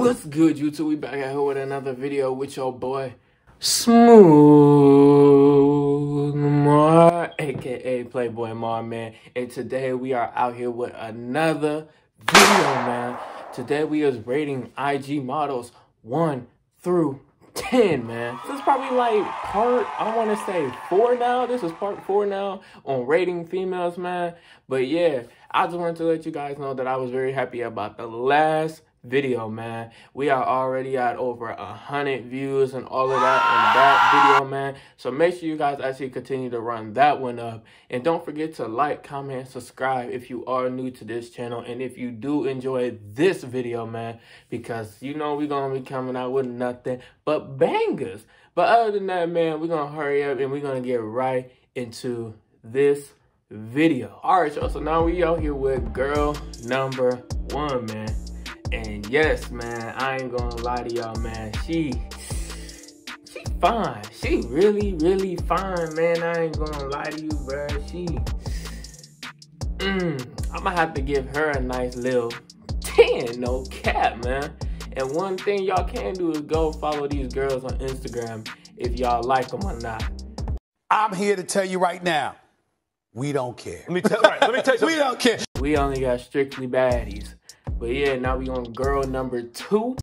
What's good, YouTube? We back at here with another video with your boy Smooth Mar, aka Playboy Mar, man. And today we are out here with another video, man. Today we is rating IG models 1 through 10, man. This is probably like part, I want to say 4 now. This is part 4 now on rating females, man. But yeah, I just wanted to let you guys know that I was very happy about the last video, man. We are already at over 100 views and all of that in that video, man. So make sure you guys actually continue to run that one up, and don't forget to like, comment, subscribe if you are new to this channel, and if you do enjoy this video, man, because you know we're gonna be coming out with nothing but bangers. But other than that, man, we're gonna hurry up and we're gonna get right into this video. All right, y'all, so now we out here with girl number 1, man. And yes, man, I ain't gonna lie to y'all, man. She fine. She really, really fine, man. I ain't gonna lie to you, bro. I'm gonna have to give her a nice little 10, no cap, man. And one thing y'all can do is go follow these girls on Instagram if y'all like them or not. I'm here to tell you right now, we don't care. Let me tell you something. We don't care. We only got strictly baddies. But yeah, now we on girl number 2.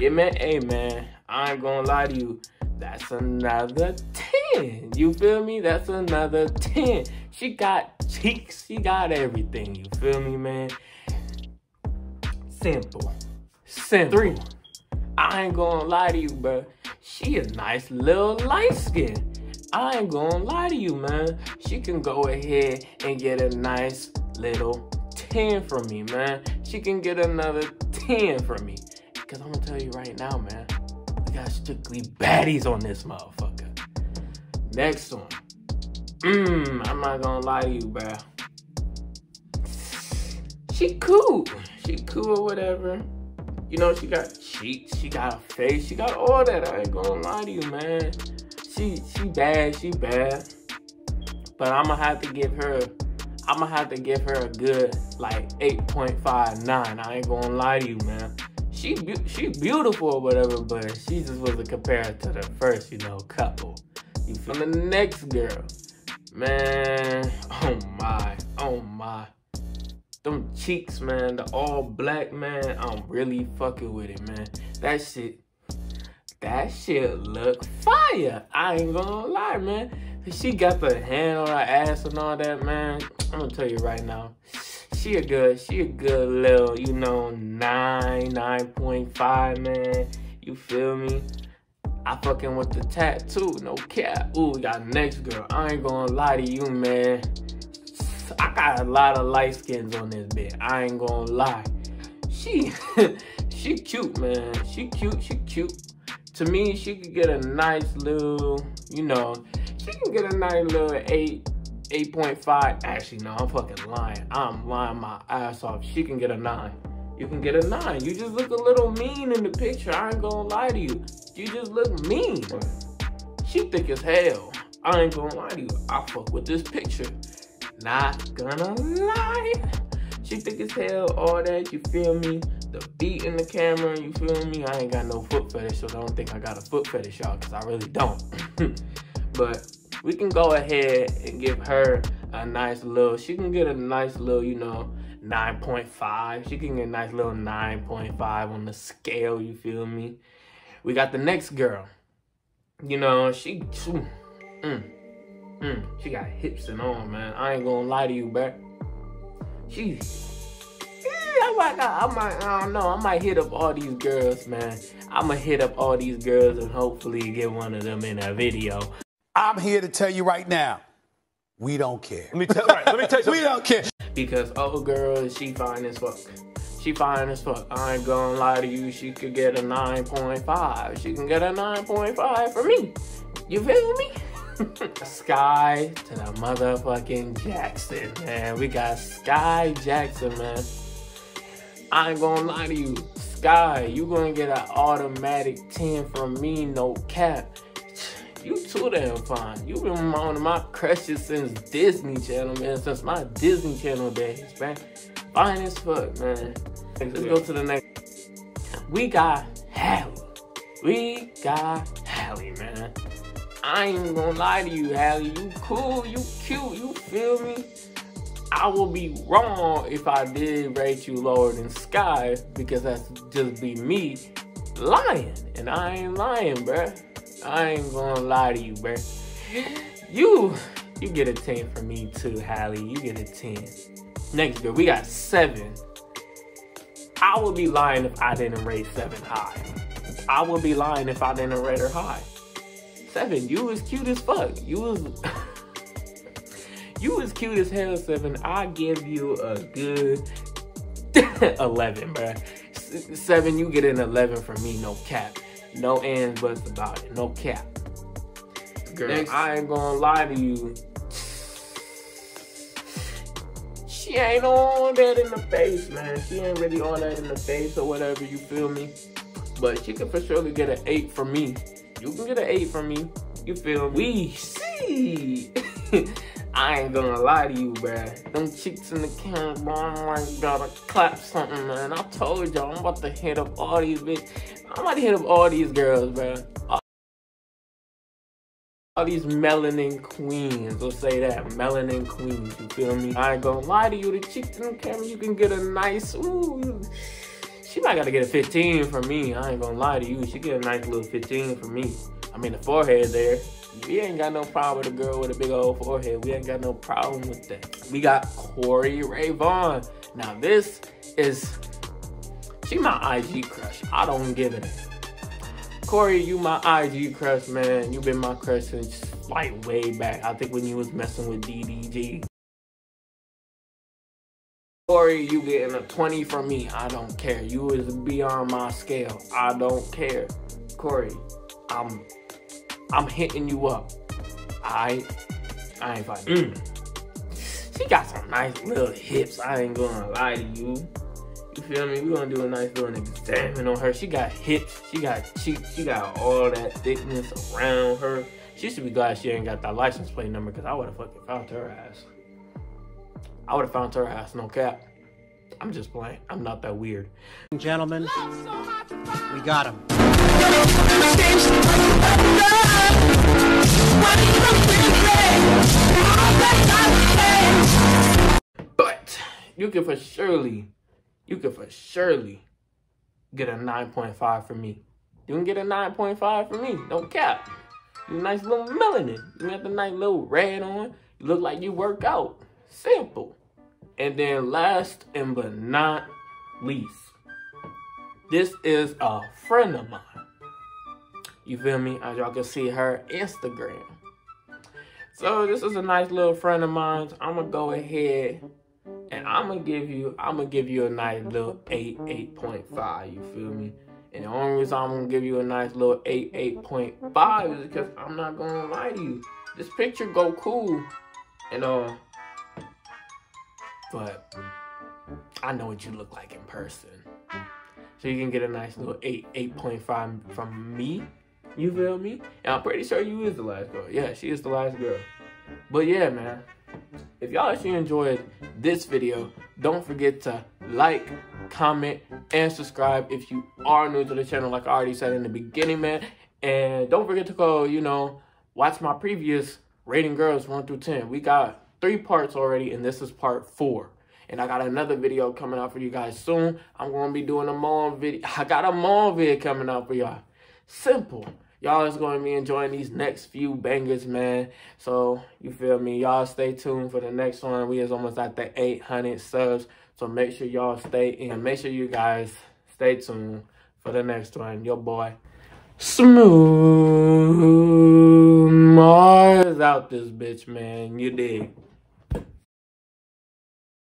Yeah, man, hey, man, I ain't gonna lie to you. That's another 10. You feel me? That's another 10. She got cheeks. She got everything. You feel me, man? Simple. Simple. 3. I ain't gonna lie to you, bro. She a nice little light skin. I ain't gonna lie to you, man. She can go ahead and get a nice little 10 from me, man. She can get another 10 from me, because I'm gonna tell you right now, man, we got strictly baddies on this motherfucker. Next one, I'm not gonna lie to you, bro. She cool or whatever, you know. She got cheeks, she got a face, she got all that. I ain't gonna lie to you, man. She bad, but I'm gonna have to give her a good, like, 8.59. I ain't gonna lie to you, man. She beautiful or whatever, but she just wasn't compared to the first, you know, couple. You feel the next girl, man. Oh my. Them cheeks, man. The all black, man. I'm really fucking with it, man. That shit look fire. I ain't gonna lie, man. She got the hand on her ass and all that, man. I'm gonna tell you right now, she a good little, you know, 9.5, man. You feel me? I fucking with the tattoo, no cap. Ooh, got next girl. I ain't gonna lie to you, man. I got a lot of light skins on this bitch. I ain't gonna lie. She cute, man. She cute. To me, she could get a nice little, you know, she can get a nice little 8.5. Actually, no, I'm fucking lying. I'm lying my ass off. She can get a 9. You can get a 9. You just look a little mean in the picture. I ain't gonna lie to you. You just look mean. She thick as hell. I ain't gonna lie to you. I fuck with this picture. Not gonna lie. She thick as hell, all that, you feel me? The beat in the camera, you feel me? I ain't got no foot fetish, so I don't think I got a foot fetish, y'all, because I really don't. But we can go ahead and give her a nice little, she can get a nice little, you know, 9.5. She can get a nice little 9.5 on the scale, you feel me? We got the next girl. You know, she got hips and all, man. I ain't gonna lie to you, bruh. I don't know. I might hit up all these girls, man. I'ma hit up all these girls and hopefully get one of them in a video. I'm here to tell you right now, we don't care. Let me tell you something. We don't care. Because old girl, she fine as fuck. She fine as fuck. I ain't gonna lie to you. She could get a 9.5. She can get a 9.5 for me. You feel me? Skai to the motherfucking Jackson, man. We got Skai Jackson, man. I ain't gonna lie to you. Skai, you gonna get an automatic 10 from me, no cap. You too damn fine. You been one of my crushes since Disney Channel, man. Since my Disney Channel days, man. Fine as fuck, man. Let's go to the next. We got Halle. We got Halle, man. I ain't gonna lie to you, Halle. You cool, you cute, you feel me? I would be wrong if I did rate you lower than Skai, because that's just be me lying. And I ain't lying, bruh. I ain't gonna lie to you, bruh. You get a 10 from me too, Halle. You get a 10. Next, girl, we got 7. I would be lying if I didn't rate 7 high. I would be lying if I didn't rate her high. 7, you was cute as fuck. You was... you was cute as hell, 7. I give you a good 11, bruh. 7, you get an 11 from me, no cap. No ands buts about it, no cap. Girl, next. I ain't gonna lie to you. She ain't on that in the face, man. She ain't really on that in the face or whatever, you feel me? But she could for surely get an 8 from me. You can get an 8 from me, you feel me? We see. I ain't gonna lie to you, bruh. Them cheeks in the camera, bro, I'm like, gotta clap something, man. I told y'all, I'm about to hit up all these bitches. I'm about to hit up all these girls, bruh. All these melanin queens, let's say that, melanin queens, you feel me? I ain't gonna lie to you, the cheeks in the camera, you can get a nice, ooh. She might gotta get a 15 from me, I ain't gonna lie to you. She get a nice little 15 from me. I mean, the forehead there. We ain't got no problem with a girl with a big old forehead. We ain't got no problem with that. We got Corie Rayvon. Now this is, she my IG crush. I don't give it a. Corie, you my IG crush, man. You been my crush since like way back. I think when you was messing with DDG. Corie, you getting a 20 from me. I don't care. You is beyond my scale. I don't care. Corie, I'm hitting you up. I ain't fighting. She got some nice little hips. I ain't gonna lie to you. You feel me? We're gonna do a nice little examine on her. She got hips, she got cheeks, she got all that thickness around her. She should be glad she ain't got that license plate number, because I would have fucking found her ass. I would have found her ass, no cap. I'm just playing. I'm not that weird. Gentlemen, we got him. But you can for surely get a 9.5 from me. You can get a 9.5 from me, no cap. You nice little melanin. You got the nice little red on. You look like you work out. Simple. And then last and but not least, this is a friend of mine. You feel me? As y'all can see her Instagram. So this is a nice little friend of mine. I'ma go ahead and I'ma give you a nice little 8.5. You feel me? And the only reason I'm gonna give you a nice little 8.5 is because I'm not gonna lie to you. This picture go cool and but I know what you look like in person. So you can get a nice little 8.5 from me. You feel me? And I'm pretty sure you is the last girl. Yeah, she is the last girl. But yeah, man. If y'all actually enjoyed this video, don't forget to like, comment, and subscribe if you are new to the channel, like I already said in the beginning, man. And don't forget to go, you know, watch my previous rating girls 1 through 10. We got 3 parts already, and this is part 4. And I got another video coming out for you guys soon. I'm going to be doing a mall video. I got a mall vid coming out for y'all. Simple. Y'all is going to be enjoying these next few bangers, man. So, you feel me? Y'all stay tuned for the next one. We is almost at the 800 subs. So, make sure y'all stay in. Make sure you guys stay tuned for the next one. Your boy, Smooth Mars out this bitch, man. You dig?